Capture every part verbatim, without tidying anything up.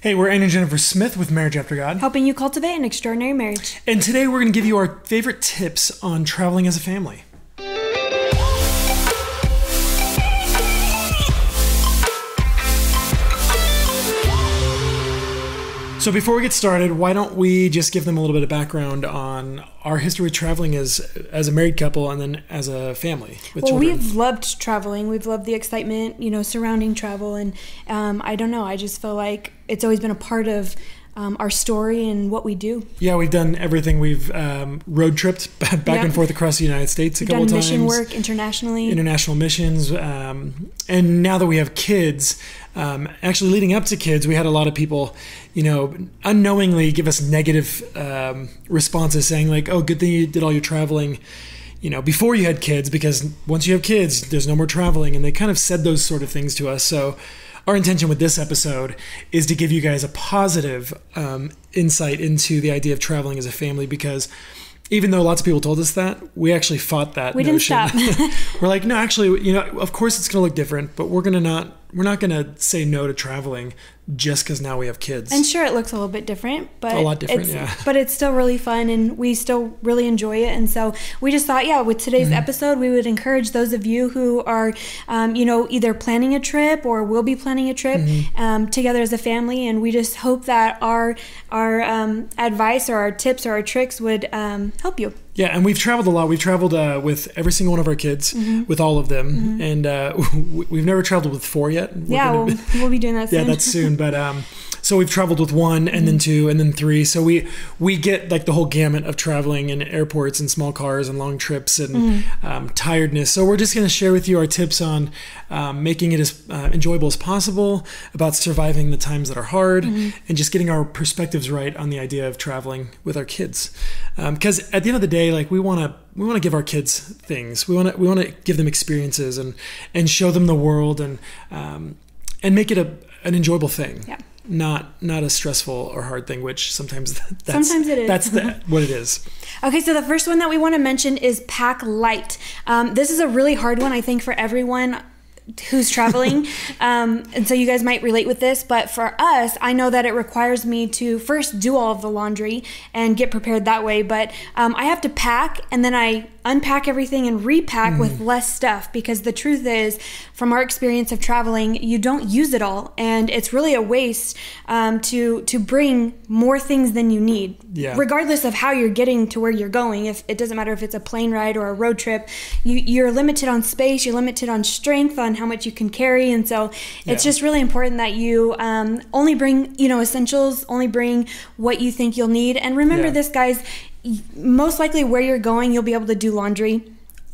Hey, we're Anne and Jennifer Smith with Marriage After God, helping you cultivate an extraordinary marriage. And today we're going to give you our favorite tips on traveling as a family. So before we get started, why don't we just give them a little bit of background on our history with traveling as as a married couple and then as a family with well, children. We've loved traveling. We've loved the excitement, you know, surrounding travel. And um, I don't know, I just feel like it's always been a part of um, our story and what we do. Yeah, we've done everything. We've um, road tripped back yeah. and forth across the United States a we've couple done times. Mission work internationally. International missions. Um, and now that we have kids, Um, actually, leading up to kids, we had a lot of people, you know, unknowingly give us negative um, responses saying like, oh, good thing you did all your traveling, you know, before you had kids, because once you have kids, there's no more traveling. And they kind of said those sort of things to us. So our intention with this episode is to give you guys a positive um, insight into the idea of traveling as a family, because even though lots of people told us that, we actually fought that we notion. Didn't stop. We're like, no, actually, you know, of course it's going to look different, but we're going to not, we're not going to say no to traveling just because now we have kids. And sure, it looks a little bit different, but a lot different, it's, yeah. But it's still really fun, and we still really enjoy it. And so we just thought, yeah, with today's mm-hmm. episode, we would encourage those of you who are, um, you know, either planning a trip or will be planning a trip mm-hmm. um, together as a family. And we just hope that our our um, advice or our tips or our tricks would um, help you. Yeah, and we've traveled a lot. We've traveled uh, with every single one of our kids, mm-hmm. with all of them. Mm-hmm. And uh, we've never traveled with four yet. We're yeah, gonna, we'll, we'll be doing that soon. Yeah, that's soon. But um, so we've traveled with one, and mm-hmm. then two, and then three. So we, we get like the whole gamut of traveling in airports and small cars and long trips and mm-hmm. um, tiredness. So we're just going to share with you our tips on um, making it as uh, enjoyable as possible, about surviving the times that are hard, mm-hmm. and just getting our perspectives right on the idea of traveling with our kids. Because um, at the end of the day, like we want to we want to give our kids things. We want to we want to give them experiences and and show them the world and um, and make it a an enjoyable thing. Yeah. Not not a stressful or hard thing, which sometimes that's, sometimes it is. That's the, what it is. Okay, so the first one that we want to mention is pack light. Um, this is a really hard one, I think, for everyone who's traveling, um, and so you guys might relate with this, but for us, I know that it requires me to first do all of the laundry and get prepared that way, but um, I have to pack, and then I unpack everything and repack mm. with less stuff, because the truth is, from our experience of traveling, you don't use it all, and it's really a waste um, to to bring more things than you need, yeah. regardless of how you're getting to where you're going. If it doesn't matter if it's a plane ride or a road trip, you, you're limited on space, you're limited on strength, on how much you can carry. And so it's yeah. just really important that you um, only bring, you know, essentials, only bring what you think you'll need. And remember yeah. this, guys, most likely where you're going, you'll be able to do laundry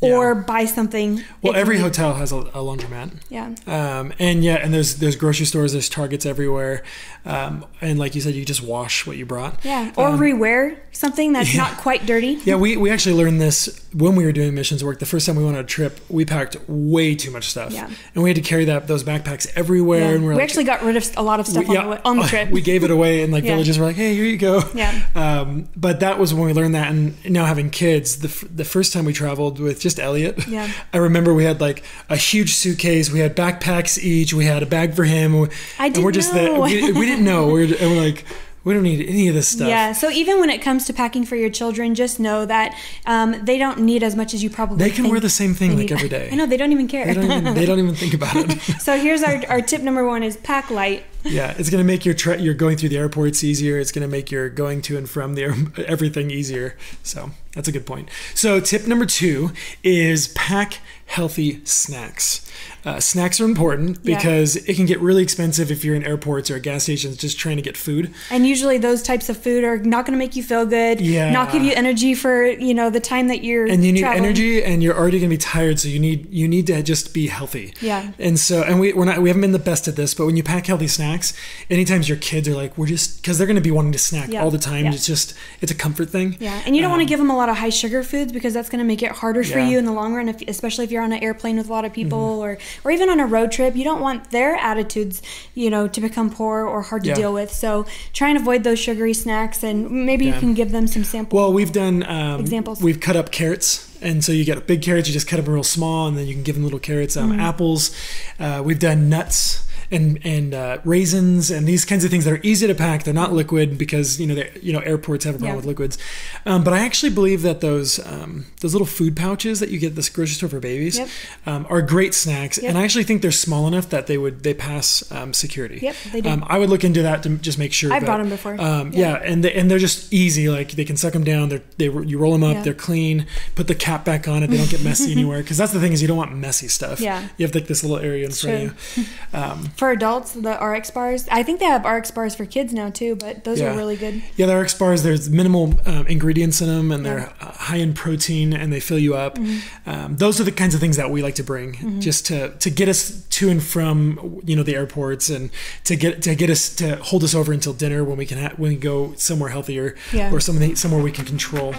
yeah. or buy something. Well, every hotel has a, a laundromat. Yeah. Um, and yeah, and there's there's grocery stores, there's Targets everywhere. Um, and like you said, you just wash what you brought. Yeah, or um, rewear something that's yeah. not quite dirty. Yeah, we, we actually learned this when we were doing missions work. The first time we went on a trip, we packed way too much stuff. Yeah. And we had to carry that those backpacks everywhere. Yeah. And we're we like, actually got rid of a lot of stuff we, on, yeah, the, on the trip. We gave it away, and like yeah. villages were like, hey, here you go. Yeah. Um, but that was when we learned that. And now having kids, the, the first time we traveled with just Elliot, yeah. I remember we had like a huge suitcase. We had backpacks each. We had a bag for him. I didn't and we're just know. The, we, we didn't know. We were, and we're like, we don't need any of this stuff. Yeah, so even when it comes to packing for your children, just know that um, they don't need as much as you probably think. They can wear the same thing like every day. I know, they don't even care. They don't even, they don't even think about it. So here's our, our tip number one is pack light. Yeah, it's going to make your tra your going through the airports easier. It's going to make your going to and from the everything easier. So that's a good point. So tip number two is pack healthy snacks. Uh, snacks are important because yeah. it can get really expensive if you're in airports or gas stations just trying to get food. And usually those types of food are not going to make you feel good, yeah. not give you energy for, you know, the time that you're And you need traveling. energy, and you're already going to be tired, so you need you need to just be healthy. Yeah. And so and we we're not we haven't been the best at this, but when you pack healthy snacks, anytime your kids are like, we're just cuz they're going to be wanting to snack yeah. all the time. Yeah. It's just it's a comfort thing. Yeah. And you don't um, want to give them a lot of high sugar foods, because that's going to make it harder yeah. for you in the long run, if, especially if you're on an airplane with a lot of people mm-hmm. or or even on a road trip. You don't want their attitudes, you know, to become poor or hard to yeah. deal with. So try and avoid those sugary snacks, and maybe yeah. you can give them some samples. Well, we've done um, examples. We've cut up carrots. And so you get big carrots, you just cut them real small, and then you can give them little carrots. Um, mm-hmm. Apples, uh, we've done nuts. and and uh, raisins and these kinds of things that are easy to pack. They're not liquid because you know they you know airports have a problem yeah. with liquids. Um, but I actually believe that those um, those little food pouches that you get at the grocery store for babies yep. um, are great snacks. Yep. And I actually think they're small enough that they would they pass um, security. Yep, they do. Um, I would look into that to just make sure. I brought them before. Um, yeah. yeah, and they, and they're just easy. Like they can suck them down. They're, they you roll them up. Yeah. They're clean. Put the cap back on it. They don't get messy anywhere. Because that's the thing is you don't want messy stuff. Yeah. You have like this little area in it's front true. of you. Um, for adults, the R X bars. I think they have R X bars for kids now too, but those yeah. are really good. Yeah, the R X bars. There's minimal um, ingredients in them, and yeah. they're uh, high in protein, and they fill you up. Mm-hmm. um, those are the kinds of things that we like to bring, mm-hmm. just to to get us to and from you know the airports, and to get to get us to hold us over until dinner when we can ha when we go somewhere healthier yeah. or something somewhere we can control.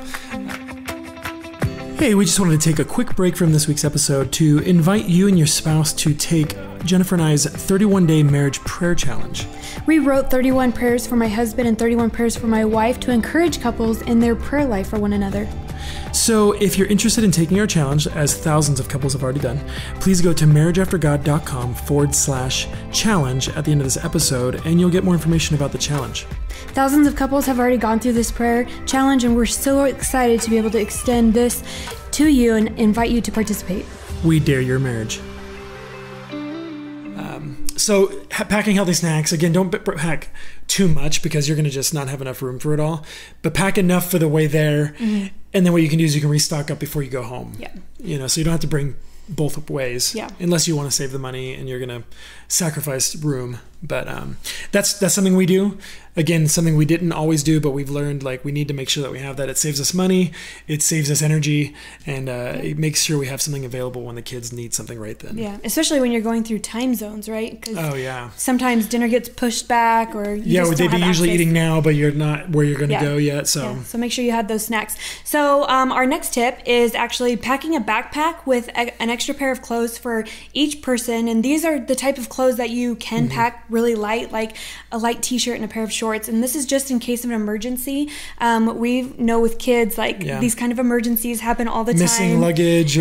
Hey, we just wanted to take a quick break from this week's episode to invite you and your spouse to take Jennifer and I's thirty-one day marriage prayer challenge. We wrote thirty-one prayers for my husband and thirty-one prayers for my wife to encourage couples in their prayer life for one another. So if you're interested in taking our challenge, as thousands of couples have already done, please go to marriage after god dot com forward slash challenge at the end of this episode, and you'll get more information about the challenge. Thousands of couples have already gone through this prayer challenge, and we're so excited to be able to extend this to you and invite you to participate. We dare your marriage. Um, so packing healthy snacks, again, don't pack too much because you're going to just not have enough room for it all, but pack enough for the way there. Mm-hmm. And then what you can do is you can restock up before you go home. Yeah. You know, so you don't have to bring both ways. Yeah. Unless you want to save the money and you're going to sacrifice room. But um, that's that's something we do. Again, something we didn't always do, but we've learned like we need to make sure that we have that. It saves us money. It saves us energy. And uh, yeah. it makes sure we have something available when the kids need something right then. Yeah. Especially when you're going through time zones, right? 'Cause oh, yeah. sometimes dinner gets pushed back or you yeah, just don't they'd be usually eating now, but you're not where you're going to yeah. go yet. So yeah. so make sure you have those snacks. So um, our next tip is actually packing a backpack with a an extra pair of clothes for each person. And these are the type of clothes that you can mm-hmm. pack really light, like a light t-shirt and a pair of shorts. And this is just in case of an emergency. Um, we know with kids, like yeah. these kind of emergencies happen all the missing time. Missing luggage, or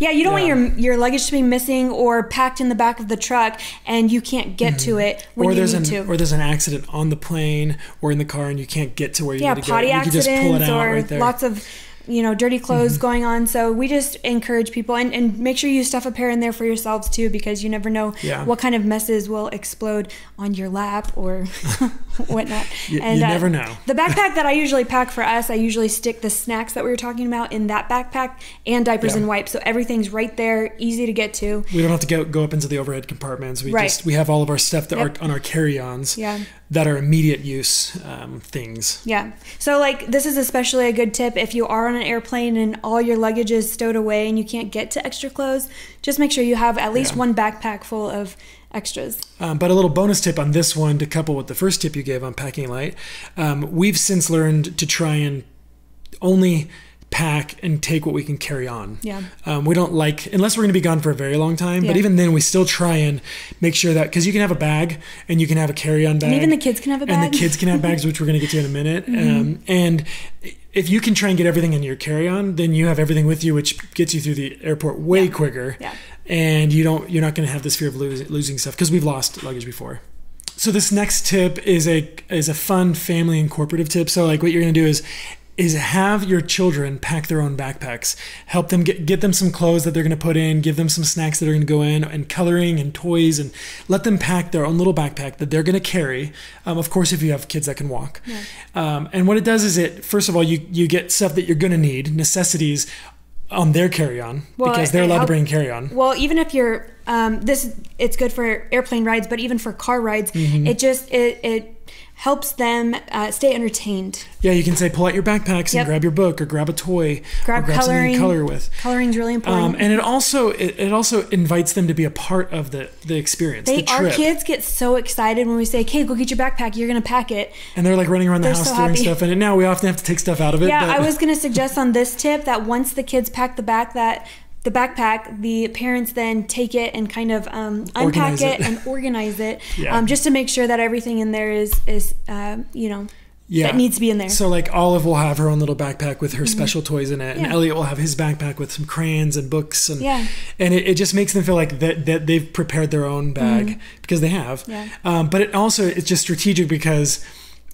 yeah, you don't yeah. want your your luggage to be missing or packed in the back of the truck, and you can't get mm. to it when or you there's need an, to. Or there's an accident on the plane or in the car, and you can't get to where you yeah, need to go. Yeah, potty accidents, you can just pull it out or right there. Lots of you know dirty clothes mm-hmm. going on. So we just encourage people and, and make sure you stuff a pair in there for yourselves too, because you never know yeah. what kind of messes will explode on your lap or whatnot. you and, you uh, never know. The backpack that I usually pack for us, I usually stick the snacks that we were talking about in that backpack and diapers yeah. and wipes. So everything's right there, easy to get to. We don't have to go, go up into the overhead compartments. We right. just we have all of our stuff that yep. are on our carry-ons. Yeah. that are immediate use um, things. Yeah. So like this is especially a good tip if you are on an airplane and all your luggage is stowed away and you can't get to extra clothes, just make sure you have at least yeah. one backpack full of extras. Um, but a little bonus tip on this one to couple with the first tip you gave on packing light. Um, we've since learned to try and only pack and take what we can carry on. Yeah. Um, we don't like, unless we're going to be gone for a very long time, yeah. but even then we still try and make sure that, because you can have a bag and you can have a carry-on bag. And even the kids can have a bag. And the kids can have bags, which we're going to get to in a minute. Mm-hmm. um, and if you can try and get everything in your carry-on, then you have everything with you, which gets you through the airport way yeah. quicker. Yeah. And you don't, you're not going to have this fear of losing, losing stuff, because we've lost luggage before. So this next tip is a, is a fun family and cooperative tip. So like what you're going to do is, is have your children pack their own backpacks. Help them get, get them some clothes that they're gonna put in, give them some snacks that are gonna go in, and coloring and toys, and let them pack their own little backpack that they're gonna carry. Um, of course, if you have kids that can walk. Yeah. Um, and what it does is it, first of all, you, you get stuff that you're gonna need, necessities, on their carry-on, well, because they're allowed help, to bring carry-on. Well, even if you're, um, this, it's good for airplane rides, but even for car rides, mm-hmm. it just, it, it helps them uh, stay entertained. Yeah, you can say pull out your backpacks yep. and grab your book or grab a toy, grab, or grab coloring, something to color with. Coloring's really important, um, and it also it, it also invites them to be a part of the the experience. They the trip. Our kids get so excited when we say, "Okay, go get your backpack. You're gonna pack it," and they're like running around the they're house so doing happy. stuff. And now we often have to take stuff out of it. Yeah, but I was gonna suggest on this tip that once the kids pack the back that. The backpack, the parents then take it and kind of um, unpack it. it and organize it, yeah. um, just to make sure that everything in there is is uh, you know Yeah. That needs to be in there. So like Olive will have her own little backpack with her mm-hmm. special toys in it. Yeah. And Elliot will have his backpack with some crayons and books. And yeah. and it, it just makes them feel like that, that they've prepared their own bag mm-hmm. because they have. Yeah. Um, but it also, it's just strategic because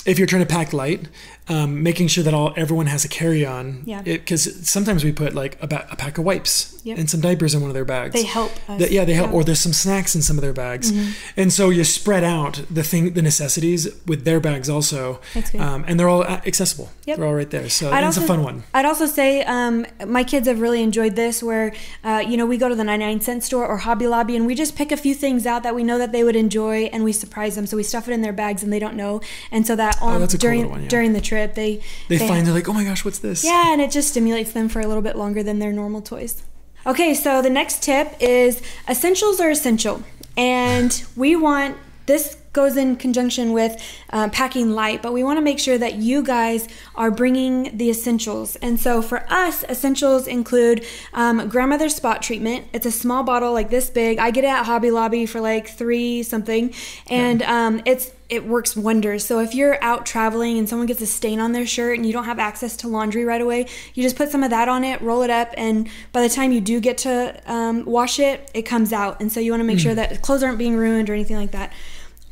if you're trying to pack light, um, making sure that all everyone has a carry-on. Yeah. Because sometimes we put like a, ba a pack of wipes yep. and some diapers in one of their bags. They help us. That, yeah, they help. Yeah. Or there's some snacks in some of their bags. Mm-hmm. And so you spread out the thing, the necessities with their bags also. That's good. Um, and they're all accessible. Yep. They're all right there. So that's a fun one. I'd also say um, my kids have really enjoyed this where, uh, you know, we go to the ninety-nine cent store or Hobby Lobby and we just pick a few things out that we know that they would enjoy and we surprise them. So we stuff it in their bags and they don't know. And so that On, oh, that's a during cool little one, yeah. during the trip they they, they find they're like, oh my gosh, what's this? Yeah, and it just stimulates them for a little bit longer than their normal toys. Okay, so the next tip is essentials are essential, and we want this goes in conjunction with uh, packing light, but we want to make sure that you guys are bringing the essentials. And so for us, essentials include um, Grandmother's Spot treatment. It's a small bottle like this big. I get it at Hobby Lobby for like three something, and yeah. um, it's it works wonders. So if you're out traveling and someone gets a stain on their shirt and you don't have access to laundry right away, you just put some of that on it, roll it up, and by the time you do get to um, wash it, it comes out. And so you want to make mm. sure that clothes aren't being ruined or anything like that.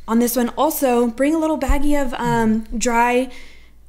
On this one also, bring a little baggie of um, dry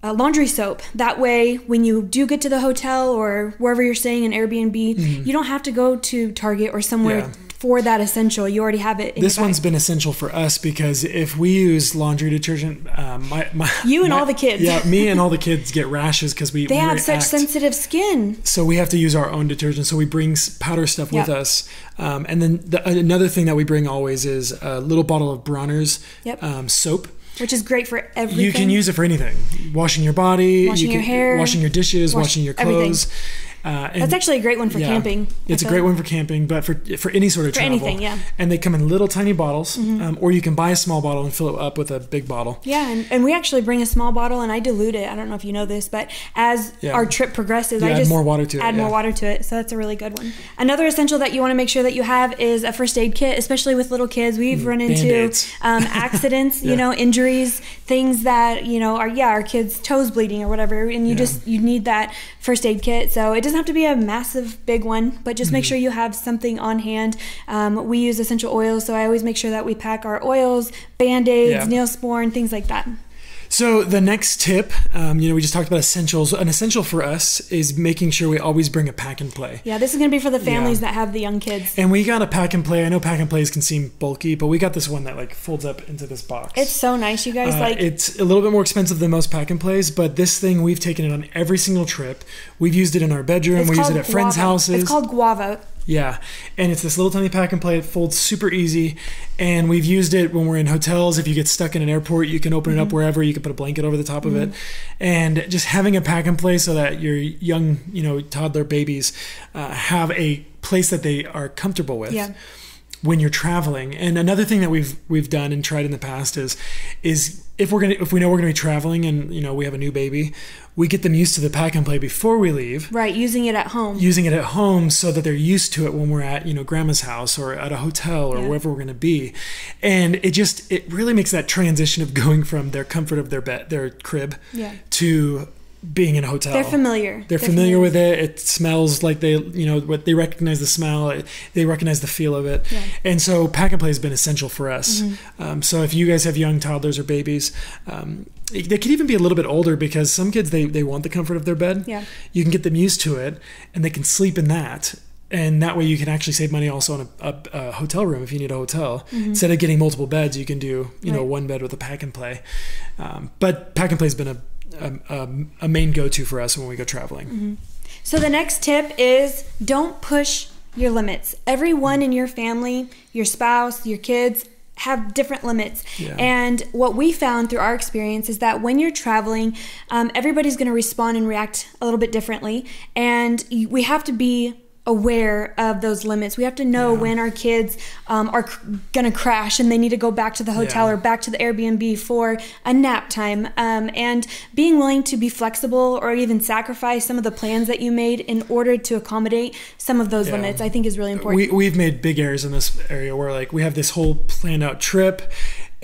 uh, laundry soap. That way, when you do get to the hotel or wherever you're staying in Airbnb, mm-hmm. you don't have to go to Target or somewhere yeah. for that essential. You already have it in This your bag. One's been essential for us because if we use laundry detergent, um, my, my... You and my, all the kids. Yeah, me and all the kids get rashes because we They we have react. such sensitive skin. So we have to use our own detergent. So we bring powder stuff yep. with us. Um, and then the, another thing that we bring always is a little bottle of Bronner's yep. um, soap. Which is great for everything. You can use it for anything. Washing your body. Washing you your can, hair. Washing your dishes. Wash, washing your clothes. Everything. Uh, and that's actually a great one for yeah, camping. It's a great one for camping, but for for any sort of for travel. Anything, yeah. And they come in little tiny bottles, mm-hmm. um, or you can buy a small bottle and fill it up with a big bottle. Yeah, and, and we actually bring a small bottle, and I dilute it. I don't know if you know this, but as yeah. our trip progresses, yeah, I just add more water to it. Add yeah. more water to it. So that's a really good one. Another essential that you want to make sure that you have is a first aid kit, especially with little kids. We've mm, run into um, accidents, yeah. you know, injuries, things that you know are yeah, our kids' toes bleeding or whatever, and you yeah. just you need that first aid kit. So it doesn't have to be a massive big one, but just make mm-hmm. sure you have something on hand. Um, we use essential oils, so I always make sure that we pack our oils, Band-Aids, yeah. Neosporin, things like that. So the next tip, um, you know, we just talked about essentials. An essential for us is making sure we always bring a pack and play. Yeah, this is going to be for the families yeah. that have the young kids. And we got a pack and play. I know pack and plays can seem bulky, but we got this one that like folds up into this box. It's so nice, you guys. Uh, like It's a little bit more expensive than most pack and plays, but this thing, we've taken it on every single trip. We've used it in our bedroom. We use it at friends' houses. It's called Guava. Yeah, and it's this little tiny pack and play. It folds super easy, and we've used it when we're in hotels. If you get stuck in an airport, you can open mm-hmm. it up wherever. You can put a blanket over the top mm-hmm. of it, and just having a pack and play so that your young, you know, toddler babies uh, have a place that they are comfortable with. Yeah. When you're traveling. And another thing that we've we've done and tried in the past is is if we're gonna if we know we're gonna be traveling and you know we have a new baby, we get them used to the pack and play before we leave. Right, using it at home. Using it at home so that they're used to it when we're at you know grandma's house or at a hotel or yeah. wherever we're gonna be, and it just it really makes that transition of going from their comfort of their bed their crib yeah. to being in a hotel. They're familiar. They're, They're familiar, familiar with it. It smells like they, you know, what they recognize the smell. They recognize the feel of it. Yeah. And so pack and play has been essential for us. Mm-hmm. um, so if you guys have young toddlers or babies, um, they could even be a little bit older because some kids, they, they want the comfort of their bed. Yeah. You can get them used to it and they can sleep in that. And that way you can actually save money also on a, a, a hotel room if you need a hotel. Mm-hmm. Instead of getting multiple beds, you can do, you right. know, one bed with a pack and play. Um, but pack and play has been a A, a, a main go-to for us when we go traveling. Mm-hmm. So the next tip is don't push your limits. Everyone mm-hmm. in your family, your spouse, your kids have different limits. Yeah. And what we found through our experience is that when you're traveling, um, everybody's going to respond and react a little bit differently. And we have to be aware of those limits. We have to know yeah. when our kids um, are going to crash and they need to go back to the hotel yeah. or back to the Airbnb for a nap time. Um, and being willing to be flexible or even sacrifice some of the plans that you made in order to accommodate some of those yeah. limits, I think is really important. We, we've made big errors in this area where like we have this whole planned out trip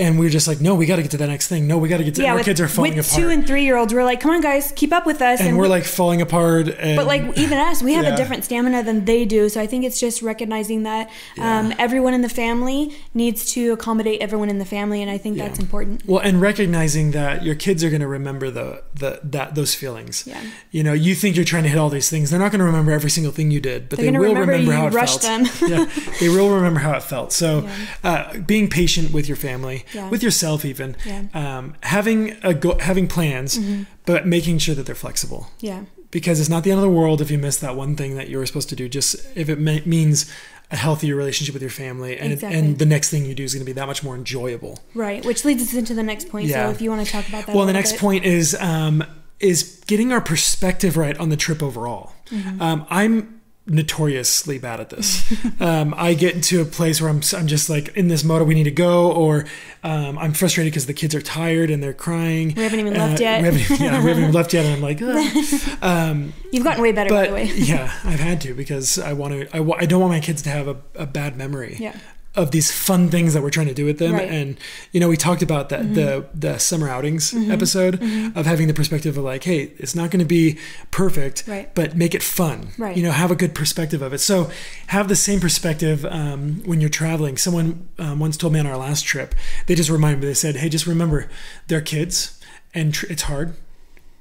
And we were just like, no, we got to get to the next thing. No, we got to get to. Yeah, our with, kids are falling with apart. With two and three year olds, we're like, come on, guys, keep up with us. And, and we're we, like falling apart. And, but like even us, we have yeah. a different stamina than they do. So I think it's just recognizing that yeah. um, everyone in the family needs to accommodate everyone in the family, and I think yeah. that's important. Well, and recognizing that your kids are going to remember the the that those feelings. Yeah. You know, you think you're trying to hit all these things. They're not going to remember every single thing you did, but They're they will remember, remember how it felt. Them. yeah, they will remember how it felt. So, yeah. uh, being patient with your family. Yeah. With yourself, even yeah. um, having a go having plans, mm-hmm. but making sure that they're flexible. Yeah, because it's not the end of the world if you miss that one thing that you were supposed to do. Just if it means a healthier relationship with your family, and exactly. it, and the next thing you do is going to be that much more enjoyable. Right, which leads us into the next point. Yeah. So if you want to talk about that, well, a the next bit. point is um, is getting our perspective right on the trip overall. Mm-hmm. um, I'm. notoriously bad at this. um, I get into a place where I'm, I'm just like in this mode of we need to go, or um, I'm frustrated because the kids are tired and they're crying. We haven't even uh, left yet. We haven't, yeah, we haven't even left yet, and I'm like, oh. um, you've gotten way better, but, by the way. yeah, I've had to, because I want to. I, I don't want my kids to have a, a bad memory. Yeah. Of these fun things that we're trying to do with them. Right. And, you know, we talked about that, mm-hmm. the, the summer outings mm-hmm. episode mm-hmm. of having the perspective of like, hey, it's not going to be perfect, right. but make it fun, right. you know, have a good perspective of it. So have the same perspective um, when you're traveling. Someone um, once told me on our last trip, they just reminded me, they said, hey, just remember they're kids and tr it's hard.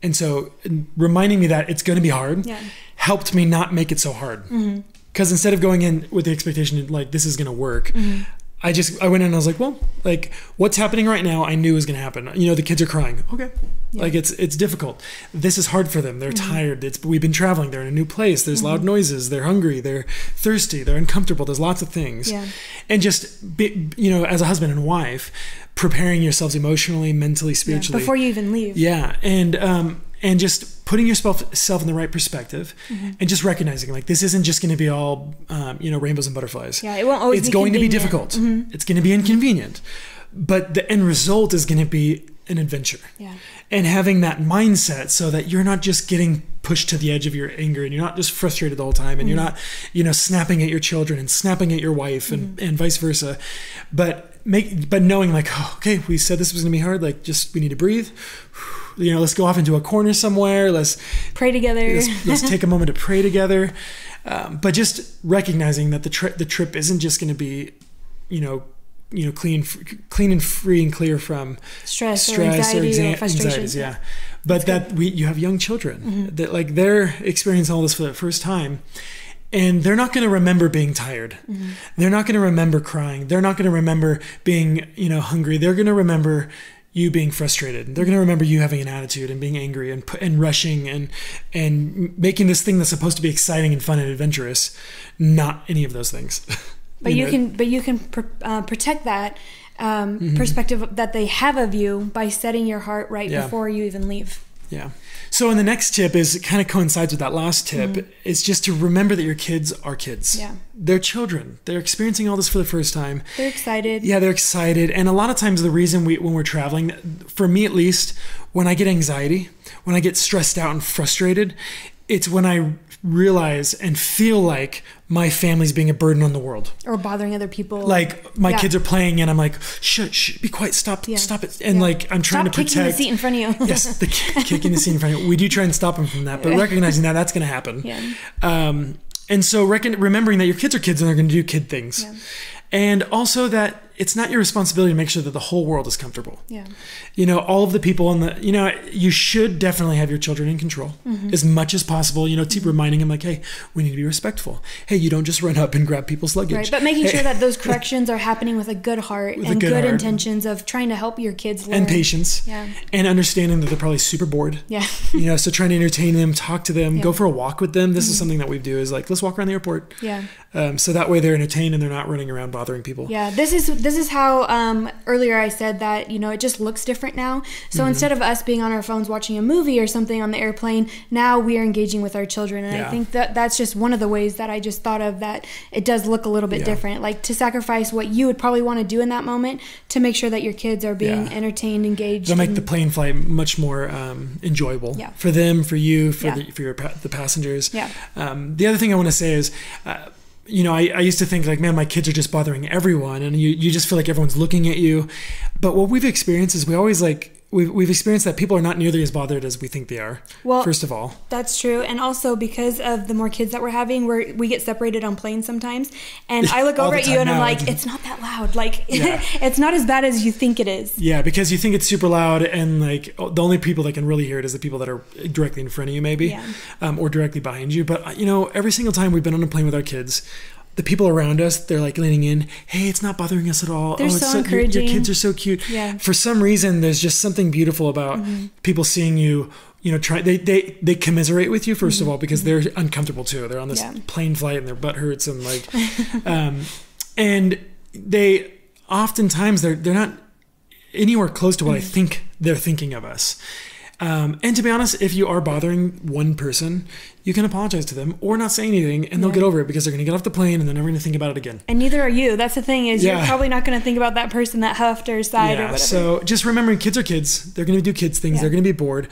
And so reminding me that it's going to be hard yeah. helped me not make it so hard. Mm-hmm. Because instead of going in with the expectation of like, this is going to work, mm-hmm. I just, I went in and I was like, well, like what's happening right now, I knew was going to happen. You know, the kids are crying. Okay. Yeah. Like it's, it's difficult. This is hard for them. They're mm-hmm. tired. It's, we've been traveling. They're in a new place. There's mm-hmm. loud noises. They're hungry. They're thirsty. They're uncomfortable. There's lots of things. Yeah. And just, be, you know, as a husband and wife, preparing yourselves emotionally, mentally, spiritually. Yeah, before you even leave. Yeah. And, um, and just, putting yourself in the right perspective mm-hmm. and just recognizing like this isn't just going to be all, um, you know, rainbows and butterflies. Yeah, it won't always It's be going convenient. to be difficult. Mm-hmm. It's going to be inconvenient, but the end result is going to be an adventure. Yeah. And having that mindset so that you're not just getting pushed to the edge of your anger, and you're not just frustrated the whole time, and mm-hmm. you're not, you know, snapping at your children and snapping at your wife and, mm-hmm. and vice versa. But make, but knowing like, oh, okay, we said this was going to be hard. Like just, we need to breathe. You know, let's go off into a corner somewhere. Let's pray together. Let's, let's take a moment to pray together. Um, but just recognizing that the trip, the trip isn't just going to be, you know, you know, clean, clean and free and clear from stress, stress or anxiety, or or frustrations. Yeah. But That's that we, you have young children mm-hmm. that like they're experiencing all this for the first time. And they're not going to remember being tired. Mm-hmm. They're not going to remember crying. They're not going to remember being, you know, hungry. They're going to remember you being frustrated. They're going to remember you having an attitude and being angry and and rushing and and making this thing that's supposed to be exciting and fun and adventurous not any of those things. But you, you know? can but you can pr uh, protect that um, mm-hmm. perspective that they have of you by setting your heart right yeah. before you even leave. Yeah. So, and the next tip is, it kind of coincides with that last tip, mm-hmm. is just to remember that your kids are kids. Yeah. They're children. They're experiencing all this for the first time. They're excited. Yeah, they're excited. And a lot of times the reason we, when we're traveling, for me at least, when I get anxiety, when I get stressed out and frustrated, it's when I realize and feel like my family's being a burden on the world. Or bothering other people. Like my yeah. kids are playing and I'm like, shh, shh, be quiet, stop, yeah. stop it. And yeah. like, I'm trying stop to protect. Stop kicking the seat in front of you. yes, the kicking the seat in front of you. We do try and stop them from that, but recognizing that that's going to happen. Yeah. Um, and so reckon, remembering that your kids are kids and they're going to do kid things. Yeah. And also that it's not your responsibility to make sure that the whole world is comfortable. Yeah. You know, all of the people in the, you know, you should definitely have your children in control mm-hmm. as much as possible. You know, keep reminding them like, hey, we need to be respectful. Hey, you don't just run up and grab people's luggage. Right, but making hey. sure that those corrections are happening with a good heart with and good, good heart. intentions of trying to help your kids learn. And patience. Yeah. And understanding that they're probably super bored. Yeah. you know, so trying to entertain them, talk to them, yeah. go for a walk with them. This mm-hmm. is something that we do is like, let's walk around the airport. Yeah. Um, so that way they're entertained and they're not running around bothering people. Yeah, this is... This is how um, earlier I said that, you know, it just looks different now. So mm-hmm. instead of us being on our phones watching a movie or something on the airplane, now we are engaging with our children. And yeah. I think that that's just one of the ways that I just thought of that it does look a little bit yeah. different. Like to sacrifice what you would probably want to do in that moment to make sure that your kids are being yeah. entertained, engaged. They'll make the plane flight much more um, enjoyable yeah. for them, for you, for, yeah. the, for your, the passengers. Yeah. Um, the other thing I want to say is... Uh, you know, I, I used to think like, man, my kids are just bothering everyone, and you, you just feel like everyone's looking at you. But what we've experienced is we always like, we've, we've experienced that people are not nearly as bothered as we think they are. Well, first of all, that's true. And also because of the more kids that we're having, we're, we get separated on planes sometimes. And I look over at you and now, I'm like, it's not that loud. Like, yeah. It's not as bad as you think it is. Yeah, because you think it's super loud, and like the only people that can really hear it is the people that are directly in front of you, maybe, yeah. um, or directly behind you. But you know, every single time we've been on a plane with our kids, the people around us, they're like leaning in. Hey, it's not bothering us at all. They're oh, it's so, so encouraging. Your, your kids are so cute. Yeah. For some reason, there's just something beautiful about mm-hmm. people seeing you. You know, try they they they commiserate with you first mm-hmm. of all, because they're uncomfortable too. They're on this yeah. plane flight and their butt hurts and like, um, and they oftentimes they're they're not anywhere close to what mm-hmm. I think they're thinking of us. Um, and to be honest, if you are bothering one person, you can apologize to them or not say anything, and they'll yeah. get over it, because they're going to get off the plane and they're never going to think about it again. And neither are you. That's the thing is yeah. you're probably not going to think about that person that huffed or sighed yeah. or whatever. So just remembering kids are kids. They're going to do kids things. Yeah. They're going to be bored.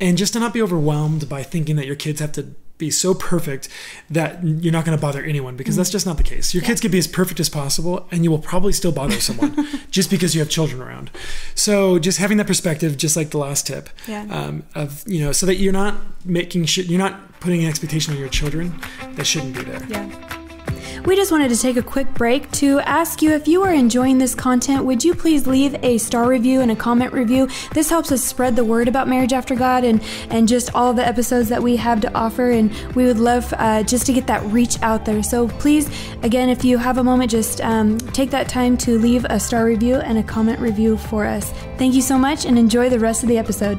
And just to not be overwhelmed by thinking that your kids have to be so perfect that you're not going to bother anyone, because mm-hmm. that's just not the case. Your yeah. kids can be as perfect as possible, and you will probably still bother someone just because you have children around. So just having that perspective, just like the last tip, yeah. um, of you know, so that you're not making sh- you're not putting an expectation on your children that shouldn't be there. Yeah. We just wanted to take a quick break to ask you, if you are enjoying this content, would you please leave a star review and a comment review? This helps us spread the word about Marriage After God and, and just all the episodes that we have to offer. And we would love uh, just to get that reach out there. So please, again, if you have a moment, just um, take that time to leave a star review and a comment review for us. Thank you so much, and enjoy the rest of the episode.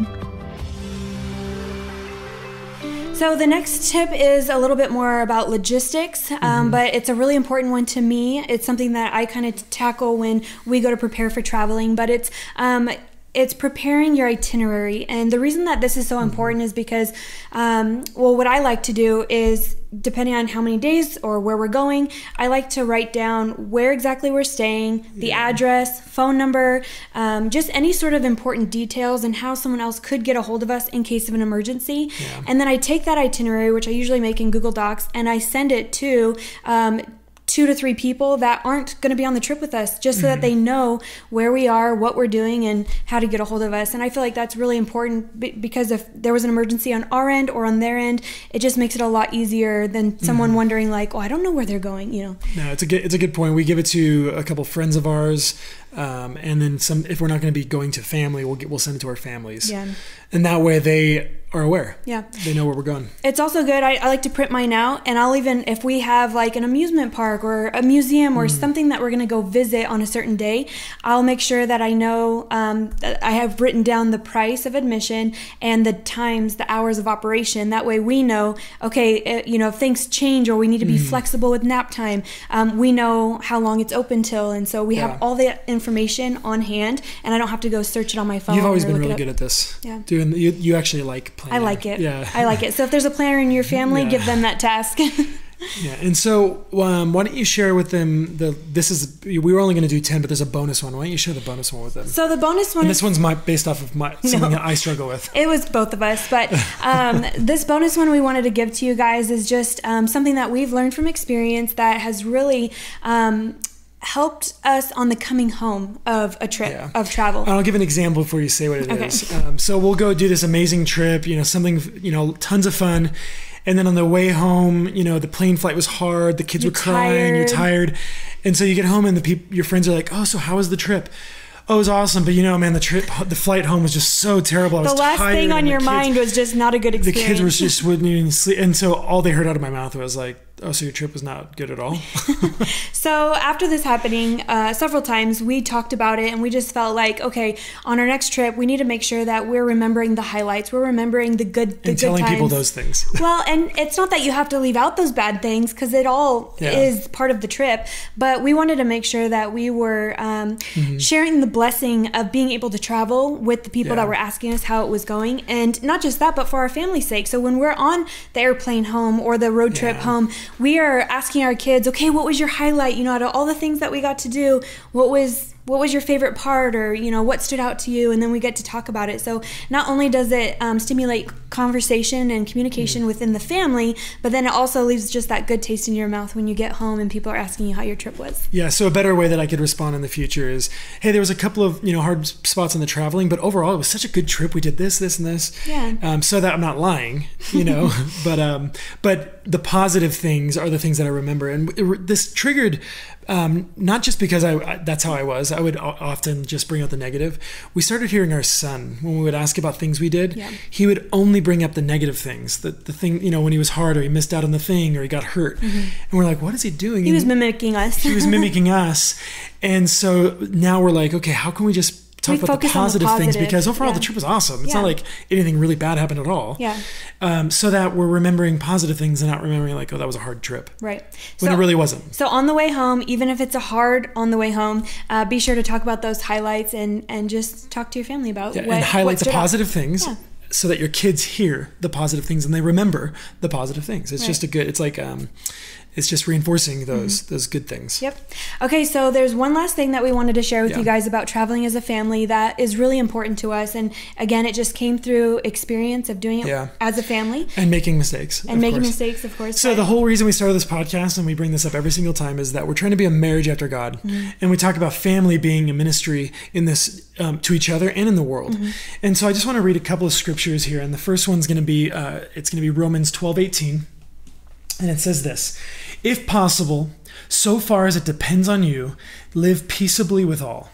So the next tip is a little bit more about logistics, um, mm-hmm. but it's a really important one to me. It's something that I kind of tackle when we go to prepare for traveling, but it's um, it's preparing your itinerary. And the reason that this is so mm-hmm. important is because, um, well, what I like to do is, depending on how many days or where we're going, I like to write down where exactly we're staying, the yeah. address, phone number, um, just any sort of important details, and how someone else could get a hold of us in case of an emergency. Yeah. And then I take that itinerary, which I usually make in Google Docs, and I send it to um, two to three people that aren't going to be on the trip with us, just so mm-hmm. that they know where we are, what we're doing, and how to get a hold of us. And I feel like that's really important, because if there was an emergency on our end or on their end, it just makes it a lot easier than someone mm-hmm. wondering like, oh, I don't know where they're going, you know. No, it's a good, it's a good point. We give it to a couple friends of ours. Um, and then some, if we're not going to be going to family, we'll get, we'll send it to our families. Yeah. And that way they are aware. Yeah. They know where we're going. It's also good. I, I like to print mine out, and I'll even, if we have like an amusement park or a museum or mm. something that we're going to go visit on a certain day, I'll make sure that I know, um, that I have written down the price of admission and the times, the hours of operation. That way we know, okay, it, you know, if things change or we need to be mm. flexible with nap time, um, we know how long it's open till. And so we yeah. have all the information information on hand, and I don't have to go search it on my phone. You've always been really good at this. Yeah. Doing you, you actually like planning. I like it. Yeah. I like it. So if there's a planner in your family, yeah. give them that task. Yeah. And so um, why don't you share with them the this is we were only going to do ten, but there's a bonus one. Why don't you share the bonus one with them? So the bonus one. And this one's my based off of my something no, that I struggle with. It was both of us, but um, this bonus one we wanted to give to you guys is just um, something that we've learned from experience that has really. Um, helped us on the coming home of a trip yeah. of travel. I'll give an example before you say what it okay. is. Um, so we'll go do this amazing trip, you know, something, you know, tons of fun. And then on the way home, you know, the plane flight was hard. The kids you're were crying, tired. You're tired. And so you get home and the people, your friends are like, oh, so how was the trip? Oh, it was awesome. But you know, man, the trip, the flight home was just so terrible. I was the last tired, thing on your kids, mind was just not a good experience. The kids were just wouldn't even sleep. And so all they heard out of my mouth was like, oh, so your trip was not good at all? So after this happening uh, several times, we talked about it, and we just felt like, okay, on our next trip, we need to make sure that we're remembering the highlights. We're remembering the good the and good telling times. People those things. Well, and it's not that you have to leave out those bad things, because it all yeah. is part of the trip. But we wanted to make sure that we were um, mm-hmm. sharing the blessing of being able to travel with the people yeah. that were asking us how it was going. And not just that, but for our family's sake. So when we're on the airplane home or the road trip yeah. home, we are asking our kids, okay, what was your highlight? You know, out of all the things that we got to do, what was what was your favorite part, or, you know, what stood out to you? And then we get to talk about it. So not only does it um, stimulate conversation and communication mm-hmm. within the family, but then it also leaves just that good taste in your mouth when you get home and people are asking you how your trip was. Yeah. So a better way that I could respond in the future is, hey, there was a couple of, you know, hard spots on the traveling, but overall it was such a good trip. We did this, this, and this. Yeah. Um, so that I'm not lying, you know, but, um, but the positive things are the things that I remember. And it, this triggered, Um, not just because I, I, that's how I was, I would often just bring out the negative. We started hearing our son, when we would ask about things we did, yeah. he would only bring up the negative things, the, the thing, you know, when he was hard or he missed out on the thing or he got hurt. Mm-hmm. And we're like, what is he doing? He and was mimicking us. He was mimicking us. And so now we're like, okay, how can we just talk we about the positive, the positive things, because overall yeah. the trip was awesome. It's yeah. not like anything really bad happened at all. Yeah. Um, so that we're remembering positive things and not remembering like, oh, that was a hard trip. Right. When so, it really wasn't. So on the way home, even if it's a hard on the way home, uh, be sure to talk about those highlights and, and just talk to your family about yeah, what and highlight the positive out. things. Yeah. So that your kids hear the positive things and they remember the positive things. It's right. just a good, it's like, um, it's just reinforcing those, mm-hmm. those good things. Yep. Okay. So there's one last thing that we wanted to share with yeah. you guys about traveling as a family that is really important to us. And again, it just came through experience of doing it yeah. as a family. And making mistakes. And making course. mistakes, of course. So right. the whole reason we started this podcast, and we bring this up every single time, is that we're trying to be a marriage after God. Mm-hmm. And we talk about family being a ministry in this, um, to each other and in the world. Mm-hmm. And so I just want to read a couple of scriptures here, and the first one's going to be uh, it's going to be Romans twelve eighteen, and it says this: if possible, so far as it depends on you, live peaceably with all.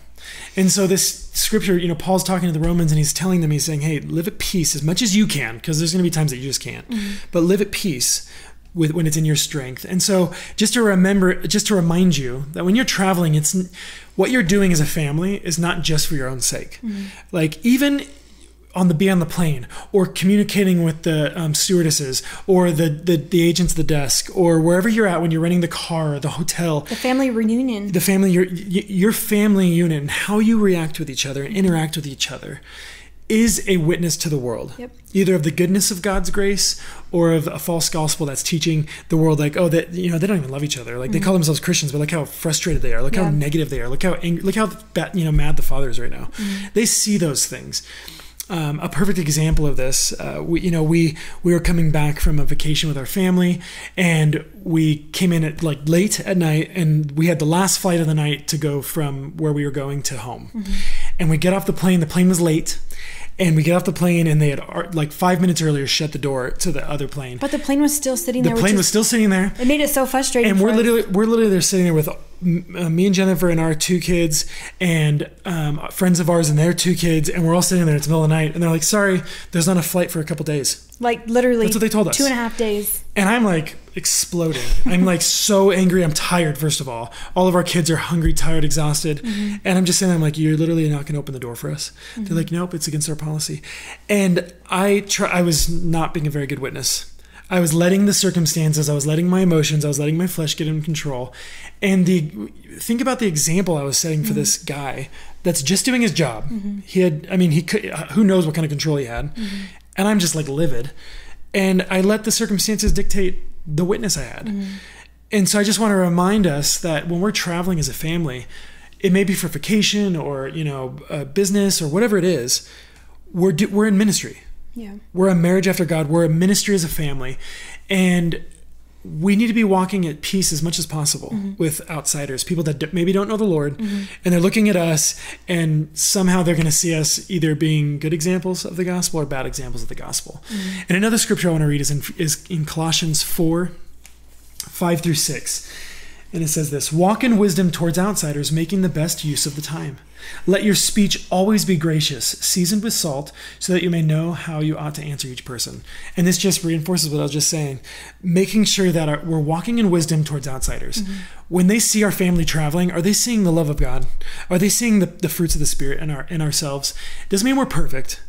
And so this scripture, you know, Paul's talking to the Romans and he's telling them, he's saying, hey, live at peace as much as you can, because there's going to be times that you just can't, mm-hmm. but live at peace with when it's in your strength. And so just to remember, just to remind you that when you're traveling, it's what you're doing as a family is not just for your own sake. Mm-hmm. Like even on the be on the plane, or communicating with the um, stewardesses, or the, the the agents at the desk, or wherever you're at when you're renting the car, or the hotel, the family reunion, the family your your family unit, and how you react with each other and interact with each other, is a witness to the world, yep. either of the goodness of God's grace or of a false gospel that's teaching the world like, oh, that, you know, they don't even love each other. Like mm-hmm. they call themselves Christians, but look how frustrated they are. Look yeah. how negative they are. Look how angry, look how bad, you know, mad the father is right now. Mm-hmm. They see those things. Um, a perfect example of this, uh, we, you know, we, we were coming back from a vacation with our family, and we came in at like late at night, and we had the last flight of the night to go from where we were going to home. Mm-hmm. And we get off the plane, the plane was late, and we get off the plane and they had like five minutes earlier shut the door to the other plane. But the plane was still sitting the there. The plane was still sitting there. It made it so frustrating. And we're literally, we're literally there sitting there with Uh, me and Jennifer and our two kids, and um, friends of ours and their two kids, and we're all sitting there. It's the middle of the night, and they're like, "Sorry, there's not a flight for a couple days." Like literally, that's what they told us. Two and a half days. And I'm like exploding. I'm like so angry. I'm tired. First of all, all of our kids are hungry, tired, exhausted, mm-hmm. and I'm just sitting there. I'm like, "You're literally not going to open the door for us." Mm-hmm. They're like, "Nope, it's against our policy." And I try. I was not being a very good witness. I was letting the circumstances, I was letting my emotions, I was letting my flesh get in control. And the think about the example I was setting for mm-hmm. this guy that's just doing his job. Mm-hmm. He had, I mean, he could, who knows what kind of control he had. Mm-hmm. And I'm just like livid. And I let the circumstances dictate the witness I had. Mm-hmm. And so I just want to remind us that when we're traveling as a family, it may be for vacation or, you know, a business or whatever it is, we're do, we're in ministry. Yeah. We're a marriage after God. We're a ministry as a family. And we need to be walking at peace as much as possible mm-hmm. with outsiders, people that maybe don't know the Lord, mm-hmm. and they're looking at us, and somehow they're going to see us either being good examples of the gospel or bad examples of the gospel. Mm-hmm. And another scripture I want to read is in, is in Colossians four, five through six. And it says this: walk in wisdom towards outsiders, making the best use of the time. Let your speech always be gracious, seasoned with salt, so that you may know how you ought to answer each person. And this just reinforces what I was just saying, making sure that our, we're walking in wisdom towards outsiders. Mm-hmm. When they see our family traveling, are they seeing the love of God? Are they seeing the, the fruits of the Spirit in, our, in ourselves? Doesn't mean we're perfect,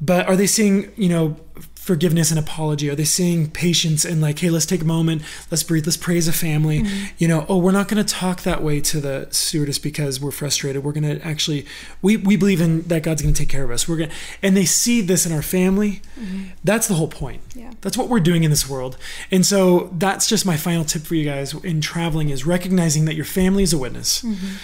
but are they seeing, you know, forgiveness and apology? Are they seeing patience and like, hey, let's take a moment, let's breathe, let's pray as a family. Mm-hmm. You know, oh, we're not going to talk that way to the stewardess because we're frustrated. We're going to actually, we, we believe in that God's going to take care of us. We're going to, and they see this in our family. Mm-hmm. That's the whole point. Yeah. That's what we're doing in this world. And so that's just my final tip for you guys in traveling, is recognizing that your family is a witness. Mm-hmm.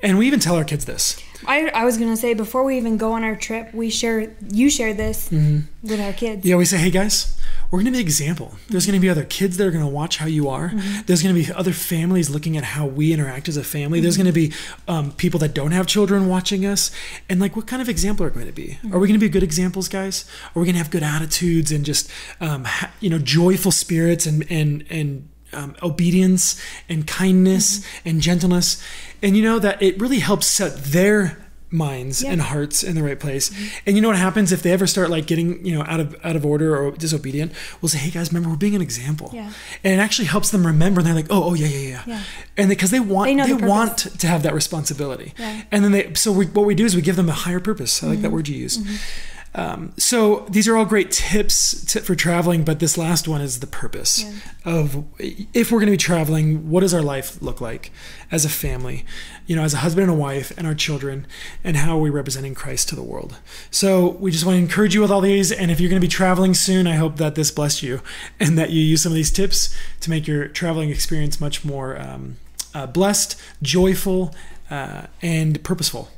And we even tell our kids this. I, I was going to say, before we even go on our trip, we share, you share this mm-hmm. with our kids. Yeah, we say, hey guys, we're going to be an example. There's going to be other kids that are going to watch how you are. Mm-hmm. There's going to be other families looking at how we interact as a family. Mm-hmm. There's going to be um, people that don't have children watching us. And like, what kind of example are we going to be? Mm-hmm. Are we going to be good examples, guys? Are we going to have good attitudes and just, um, you know, joyful spirits and, and, and, Um, obedience and kindness mm-hmm. and gentleness? And you know that it really helps set their minds yeah. and hearts in the right place. Mm-hmm. And you know what happens if they ever start like getting, you know, out of out of order or disobedient, we'll say, hey guys, remember, we're being an example. Yeah. And it actually helps them remember, and they're like, oh, oh yeah, yeah, yeah. yeah. And because they, they want they, they the want to have that responsibility. Yeah. And then they so we, what we do is we give them a higher purpose. I mm-hmm. like that word you used. Mm-hmm. Um, so these are all great tips to, for traveling, but this last one is the purpose yeah. of, if we're going to be traveling, what does our life look like as a family, you know, as a husband and a wife and our children, and how are we representing Christ to the world? So we just want to encourage you with all these. And if you're going to be traveling soon, I hope that this blessed you and that you use some of these tips to make your traveling experience much more um, uh, blessed, joyful, uh, and purposeful.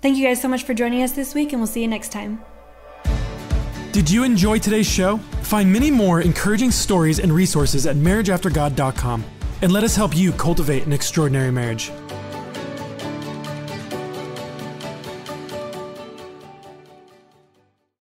Thank you guys so much for joining us this week, and we'll see you next time. Did you enjoy today's show? Find many more encouraging stories and resources at marriage after god dot com, and let us help you cultivate an extraordinary marriage.